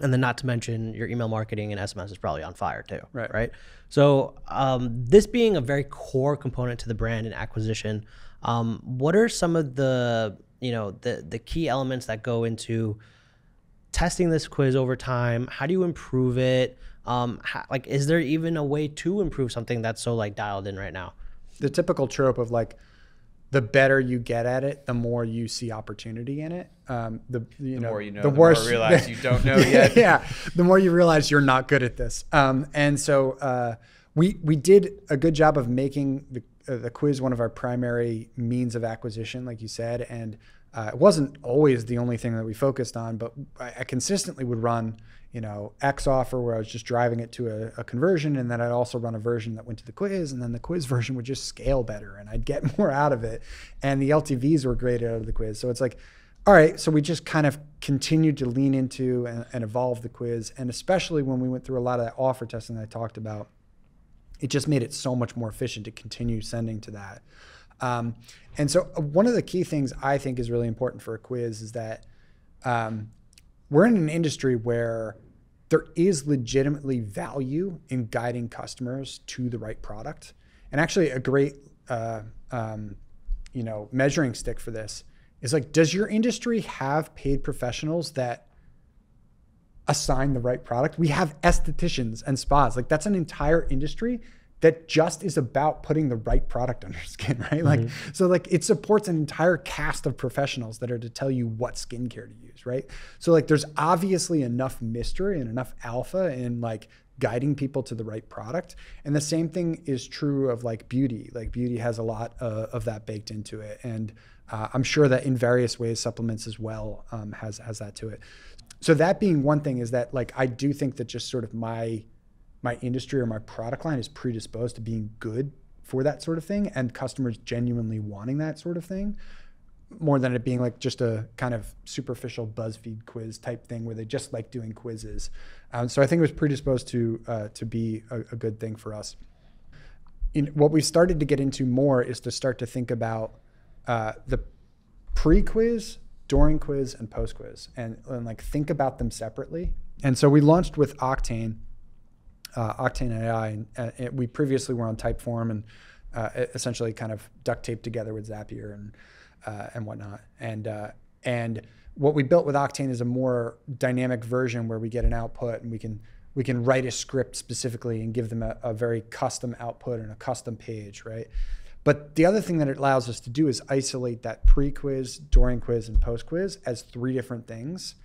And then not to mention your email marketing and S M S is probably on fire too, right? right? So um, this being a very core component to the brand and acquisition, um, what are some of the, you know, the, the key elements that go into testing this quiz over time? How do you improve it? Um, how, like, is there even a way to improve something that's so like dialed in right now? The typical trope of like, the better you get at it, the more you see opportunity in it. Um, the you the know, more you know, the, the worse more realize you don't know yet. Yeah, the more you realize you're not good at this. Um, and so uh, we we did a good job of making the uh, the quiz one of our primary means of acquisition, like you said. And uh, it wasn't always the only thing that we focused on, but I, I consistently would run, you know, X offer where I was just driving it to a, a conversion, and then I'd also run a version that went to the quiz, and then the quiz version would just scale better and I'd get more out of it. And the L T Vs were great out of the quiz. So it's like, all right, so we just kind of continued to lean into and, and evolve the quiz. And especially when we went through a lot of that offer testing that I talked about, it just made it so much more efficient to continue sending to that. Um, and so one of the key things I think is really important for a quiz is that um, we're in an industry where there is legitimately value in guiding customers to the right product. And actually a great uh, um, you know, measuring stick for this is like, does your industry have paid professionals that assign the right product? We have estheticians and spas. Like, that's an entire industry that just is about putting the right product on your skin, right? Like, mm-hmm. so like it supports an entire cast of professionals that are to tell you what skincare to use, right? So like, there's obviously enough mystery and enough alpha in like guiding people to the right product. And the same thing is true of like beauty. Like, beauty has a lot uh, of that baked into it. And uh, I'm sure that in various ways, supplements as well um, has, has that to it. So that being one thing, is that like, I do think that just sort of my, my industry or my product line is predisposed to being good for that sort of thing, and customers genuinely wanting that sort of thing, more than it being like just a kind of superficial BuzzFeed quiz type thing where they just like doing quizzes. Um, so I think it was predisposed to uh, to be a, a good thing for us. In, what we started to get into more is to start to think about uh, the pre-quiz, during quiz, and post-quiz, and, and like think about them separately. And so we launched with Octane. Uh, Octane A I, and, uh, it, we previously were on Typeform and uh, essentially kind of duct taped together with Zapier and uh, and whatnot. And uh, and what we built with Octane is a more dynamic version where we get an output and we can we can write a script specifically and give them a, a very custom output and a custom page, right? But the other thing that it allows us to do is isolate that pre-quiz, during quiz, and post-quiz as three different things,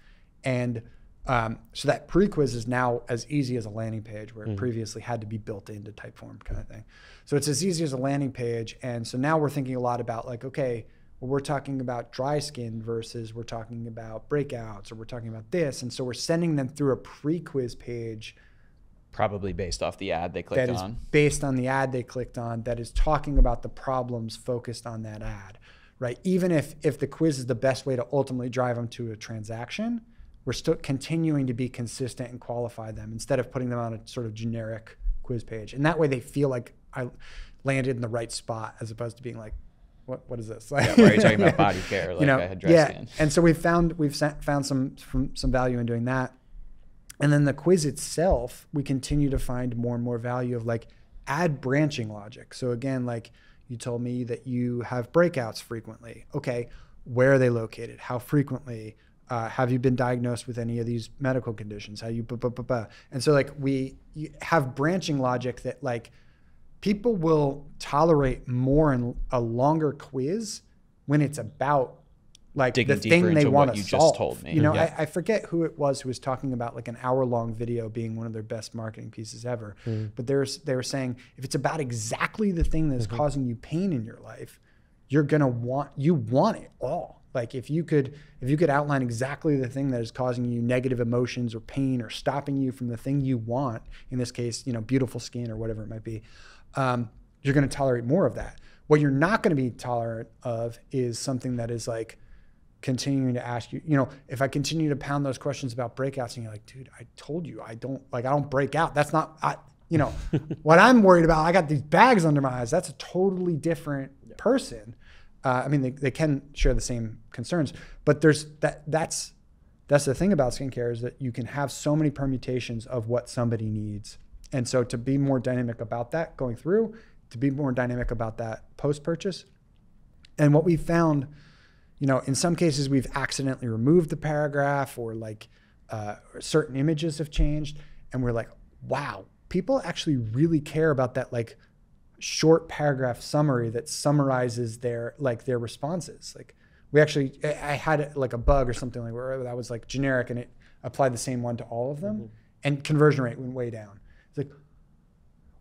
and Um, so that pre-quiz is now as easy as a landing page, where it mm. previously had to be built into Typeform kind of thing. So it's as easy as a landing page. And so now we're thinking a lot about like, okay, well, we're talking about dry skin versus we're talking about breakouts, or we're talking about this. And so we're sending them through a pre-quiz page. Probably based off the ad they clicked that on. Is based on the ad they clicked on, that is talking about the problems focused on that ad, right? Even if, if the quiz is the best way to ultimately drive them to a transaction, we're still continuing to be consistent and qualify them instead of putting them on a sort of generic quiz page. And that way they feel like I landed in the right spot, as opposed to being like, what what is this? Like, yeah, where are you talking about body care? Like, you know, I had dry yeah. skin. And so we've found we've found some from, some value in doing that. And then the quiz itself, we continue to find more and more value of like add branching logic. So again, like you told me that you have breakouts frequently. Okay, where are they located? How frequently? Uh, have you been diagnosed with any of these medical conditions? How you blah, blah, blah, blah. And so like we have branching logic that like people will tolerate more in a longer quiz when it's about like digging the thing they want to solve. Just told me. You know, yeah. I, I forget who it was who was talking about like an hour long video being one of their best marketing pieces ever. Mm. But there's, they were saying, if it's about exactly the thing that's mm-hmm. causing you pain in your life, you're going to want, you want it all. Like if you could, if you could outline exactly the thing that is causing you negative emotions or pain or stopping you from the thing you want, in this case, you know, beautiful skin or whatever it might be, um, you're going to tolerate more of that. What you're not going to be tolerant of is something that is like, continuing to ask you, you know, if I continue to pound those questions about breakouts and you're like, dude, I told you, I don't, like, I don't break out. That's not, I, you know, what I'm worried about, I got these bags under my eyes. That's a totally different yeah. person. Uh, I mean, they, they can share the same concerns, but there's that, that's, that's the thing about skincare is that you can have so many permutations of what somebody needs. And so to be more dynamic about that going through, to be more dynamic about that post-purchase. And what we found, you know, in some cases we've accidentally removed the paragraph or like uh, certain images have changed. And we're like, wow, people actually really care about that like short paragraph summary that summarizes their, like their responses. Like we actually, I had like a bug or something like where that was like generic and it applied the same one to all of them mm-hmm. and conversion rate went way down. It's like,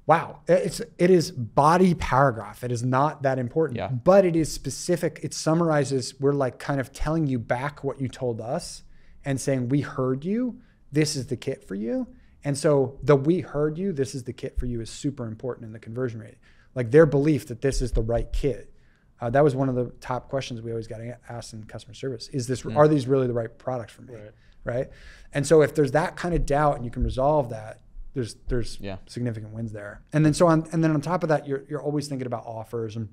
wow, it's, it is body paragraph. It is not that important, yeah. but it is specific. It summarizes, we're like kind of telling you back what you told us and saying, we heard you, this is the kit for you. And so the we heard you, this is the kit for you is super important in the conversion rate. Like their belief that this is the right kit. Uh, that was one of the top questions we always got asked in customer service. Is this, mm. are these really the right products for me, right. right? And so if there's that kind of doubt and you can resolve that, there's there's yeah. significant wins there. And then so on and then on top of that, you're you're always thinking about offers. And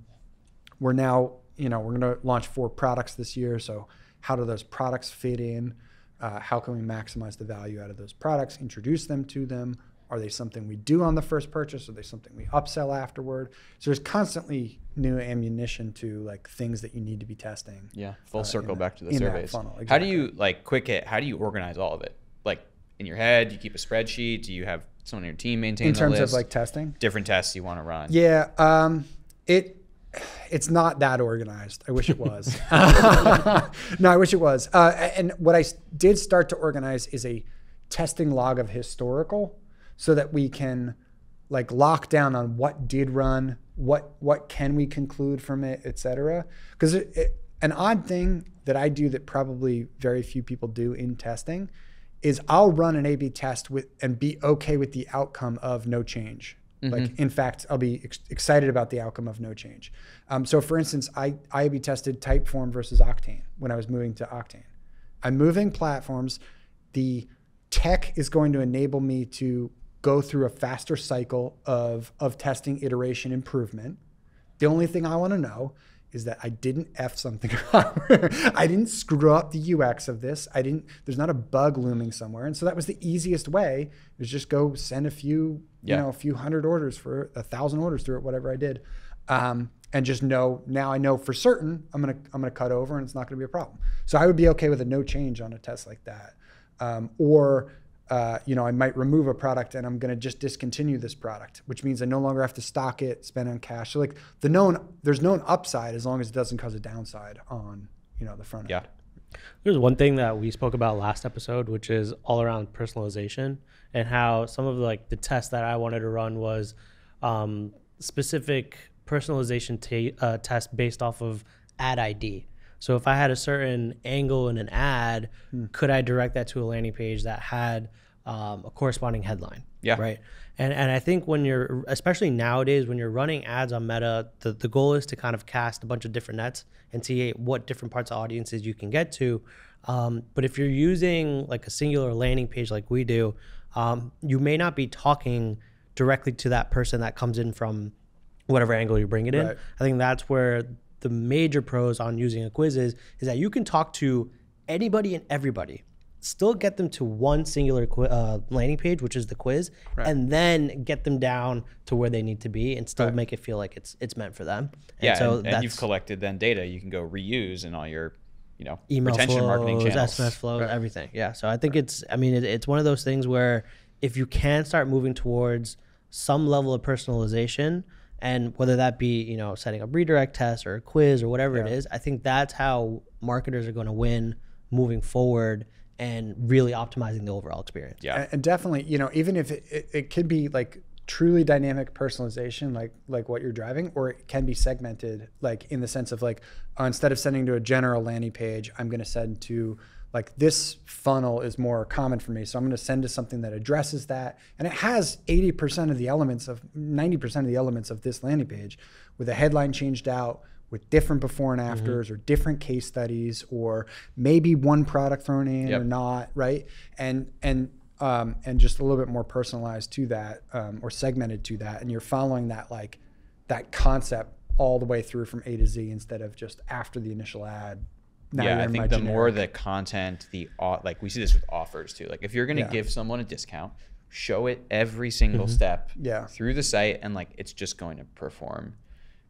we're now, you know, we're gonna launch four products this year. So how do those products fit in? Uh, how can we maximize the value out of those products, introduce them to them? Are they something we do on the first purchase? Are they something we upsell afterward? So there's constantly new ammunition to like things that you need to be testing. Yeah, full uh, circle back to the surveys. Funnel, exactly. How do you like quick hit, how do you organize all of it? Like in your head, do you keep a spreadsheet? Do you have someone on your team maintain the list? In terms of like testing? Different tests you want to run. Yeah, um, it it's not that organized. I wish it was. No, I wish it was. Uh, and what I did start to organize is a testing log of historical so that we can like lock down on what did run, what what can we conclude from it, et cetera. Because an odd thing that I do that probably very few people do in testing is I'll run an A B test with and be okay with the outcome of no change. Mm-hmm. Like, in fact, I'll be ex excited about the outcome of no change. Um, so for instance, I, I A B tested Typeform versus Octane when I was moving to Octane. I'm moving platforms. The tech is going to enable me to go through a faster cycle of, of testing, iteration, improvement. The only thing I want to know is that I didn't F something up. I didn't screw up the U X of this. I didn't, there's not a bug looming somewhere. And so that was the easiest way, is just go send a few, yeah. you know, a few hundred orders for a thousand orders through it, whatever I did. Um, and just know, now I know for certain I'm gonna, I'm gonna cut over and it's not gonna be a problem. So I would be okay with a no change on a test like that. Um, or, uh, you know, I might remove a product and I'm gonna just discontinue this product, which means I no longer have to stock it, spend on cash. So like the known, there's known upside as long as it doesn't cause a downside on, you know, the front end. Yeah. There's one thing that we spoke about last episode, which is all around personalization and how some of like the tests that I wanted to run was um, specific personalization uh, tests based off of ad I D. So if I had a certain angle in an ad, hmm. could I direct that to a landing page that had um, a corresponding headline? Yeah. Right. And and I think when you're, especially nowadays, when you're running ads on Meta, the, the goal is to kind of cast a bunch of different nets and see what different parts of audiences you can get to. Um, but if you're using like a singular landing page like we do, um, you may not be talking directly to that person that comes in from whatever angle you bring it in. Right. I think that's where the major pros on using a quiz is, is that you can talk to anybody and everybody, still get them to one singular uh, landing page, which is the quiz, right. and then get them down to where they need to be and still right. make it feel like it's it's meant for them. And yeah, so and, that's, and you've collected then data you can go reuse in all your, you know, email retention flows, marketing channels. S M S flows, right. everything. Yeah, so I think right. it's, I mean, it, it's one of those things where if you can start moving towards some level of personalization, and whether that be, you know, setting up redirect tests or a quiz or whatever yeah. it is, I think that's how marketers are going to win moving forward and really optimizing the overall experience. Yeah, and definitely, you know, even if it, it, it could be like truly dynamic personalization, like like what you're driving, or it can be segmented, like in the sense of like, uh, instead of sending to a general landing page, I'm going to send to like, this funnel is more common for me, so I'm going to send to something that addresses that, and it has eighty percent of the elements of ninety percent of the elements of this landing page, with a headline changed out, with different before and afters, mm-hmm. or different case studies, or maybe one product thrown in yep. or not, right? And and um, and just a little bit more personalized to that, um, or segmented to that, and you're following that like that concept all the way through from A to Z, instead of just after the initial ad. Now yeah, I think the more the content, the like we see this with offers too. Like if you're gonna yeah. give someone a discount, show it every single mm-hmm. step yeah. through the site, and like it's just going to perform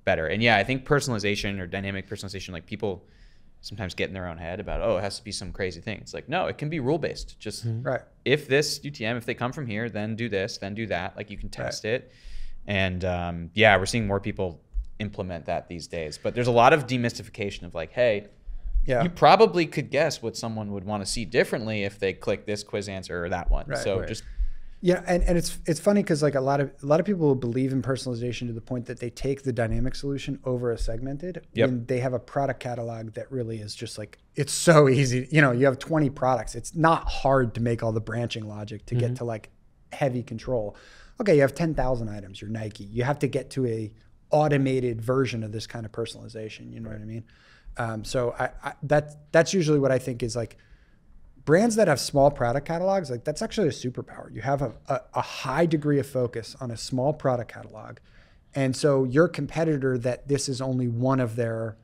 better. And yeah, I think personalization or dynamic personalization, like people sometimes get in their own head about, oh, it has to be some crazy thing. It's like, no, it can be rule-based. Just mm-hmm. right. if this U T M, if they come from here, then do this, then do that. Like you can test right. it. And um, yeah, we're seeing more people implement that these days. But there's a lot of demystification of like, hey, yeah. you probably could guess what someone would want to see differently if they click this quiz answer or that one. Right, so right. just yeah, and, and it's it's funny because like a lot of a lot of people believe in personalization to the point that they take the dynamic solution over a segmented yep. when they have a product catalog that really is just like, it's so easy. You know, you have twenty products. It's not hard to make all the branching logic to mm-hmm. get to like heavy control. Okay, you have ten thousand items, you're Nike. You have to get to a automated version of this kind of personalization, you know right. what I mean? Um, so I, I, that that's usually what I think is like, brands that have small product catalogs, like that's actually a superpower. You have a, a, a high degree of focus on a small product catalog. And so your competitor that this is only one of their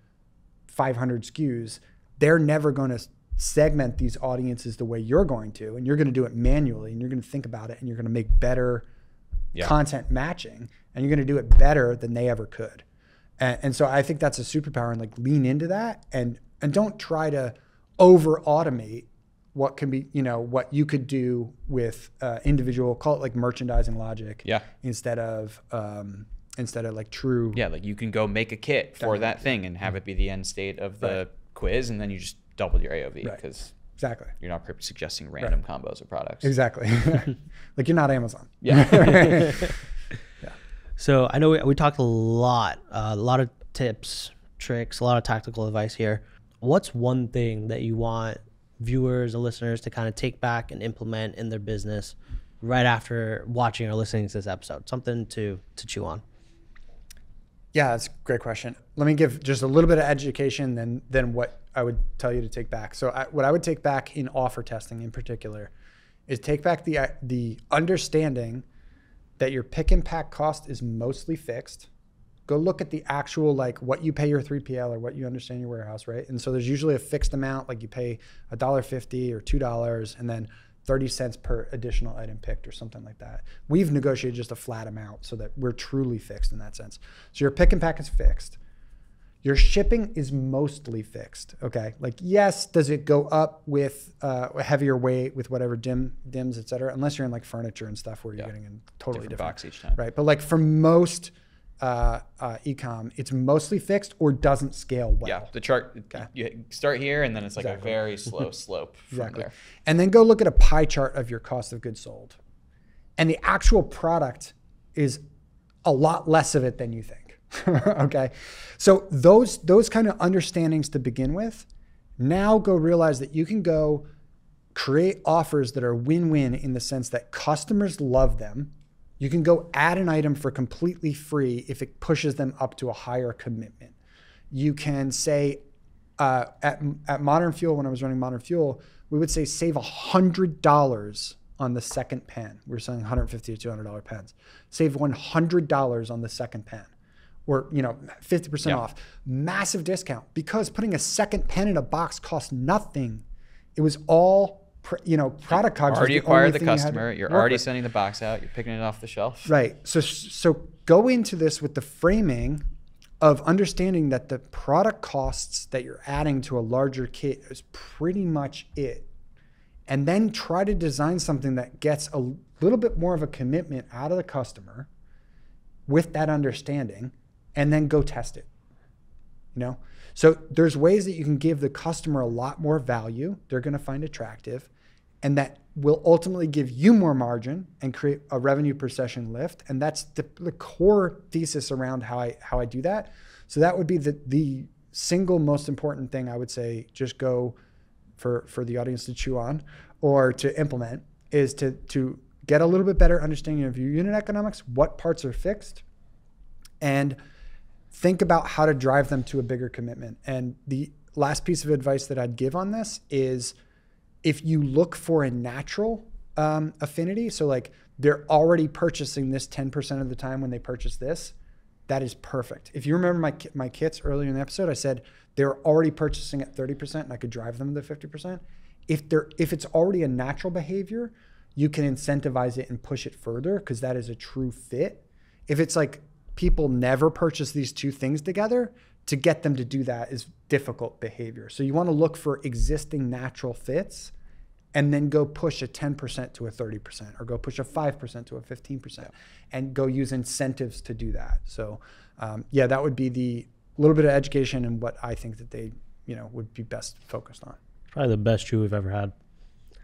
five hundred S K Us, they're never gonna segment these audiences the way you're going to, and you're gonna do it manually, and you're gonna think about it, and you're gonna make better yeah. content matching, and you're gonna do it better than they ever could. And, and so I think that's a superpower, and like lean into that, and, and don't try to over automate what can be, you know, what you could do with uh, individual, call it like merchandising logic, yeah. instead of um, instead of like true. Yeah, like you can go make a kit for that thing and have it be the end state of the right. quiz, and then you just double your A O V because right. exactly you're not suggesting random right. combos of products. Exactly, like you're not Amazon. Yeah. yeah. So I know we, we talked a lot, uh, a lot of tips, tricks, a lot of tactical advice here. What's one thing that you want viewers and listeners to kind of take back and implement in their business right after watching or listening to this episode? Something to to chew on. Yeah, that's a great question. Let me give just a little bit of education then then what I would tell you to take back. So I, what I would take back in offer testing in particular is take back the the understanding that your pick and pack cost is mostly fixed. Go look at the actual, like what you pay your three P L or what you understand your warehouse, right? And so there's usually a fixed amount, like you pay a dollar fifty or two dollars and then thirty cents per additional item picked or something like that. We've negotiated just a flat amount so that we're truly fixed in that sense. So your pick and pack is fixed. Your shipping is mostly fixed, okay? Like yes, does it go up with uh, a heavier weight with whatever dim, dims, et cetera, unless you're in like furniture and stuff where you're yeah. getting in totally different, different box each time. Right, but like for most, Uh, uh, e-com, it's mostly fixed or doesn't scale well. Yeah, the chart, okay. you start here and then it's like exactly. a very slow slope from exactly. there. And then go look at a pie chart of your cost of goods sold. And the actual product is a lot less of it than you think, okay? So those, those kind of understandings to begin with, now go realize that you can go create offers that are win-win in the sense that customers love them. You can go add an item for completely free if it pushes them up to a higher commitment. You can say, uh, at, at Modern Fuel, when I was running Modern Fuel, we would say save one hundred dollars on the second pen. We were selling one hundred fifty dollars to two hundred dollars pens. Save one hundred dollars on the second pen. or you know, fifty percent yeah. off. Massive discount, because putting a second pen in a box costs nothing. It was all, you know, product cogs. Already acquired the customer. You're already sending the box out. You're picking it off the shelf. Right. So, so go into this with the framing of understanding that the product costs that you're adding to a larger kit is pretty much it. And then try to design something that gets a little bit more of a commitment out of the customer with that understanding, and then go test it, you know? So there's ways that you can give the customer a lot more value they're gonna find attractive, and that will ultimately give you more margin and create a revenue per session lift. And that's the, the core thesis around how I, how I do that. So that would be the, the single most important thing I would say, just go for, for the audience to chew on or to implement, is to, to get a little bit better understanding of your unit economics, what parts are fixed, and think about how to drive them to a bigger commitment. And the last piece of advice that I'd give on this is, if you look for a natural um, affinity, so like they're already purchasing this ten percent of the time when they purchase this, that is perfect. If you remember my, my kits earlier in the episode, I said they're already purchasing at thirty percent and I could drive them to fifty percent. If they're, if it's already a natural behavior, you can incentivize it and push it further, because that is a true fit. If it's like people never purchase these two things together, to get them to do that is difficult behavior. So you want to look for existing natural fits, and then go push a ten percent to a thirty percent, or go push a five percent to a fifteen percent, yeah. and go use incentives to do that. So um, yeah, that would be the little bit of education and what I think that they, you know, would be best focused on. Probably the best chew we've ever had.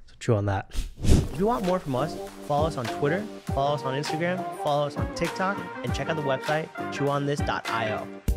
So chew on that. If you want more from us, follow us on Twitter, follow us on Instagram, follow us on TikTok, and check out the website, chew on this dot i o.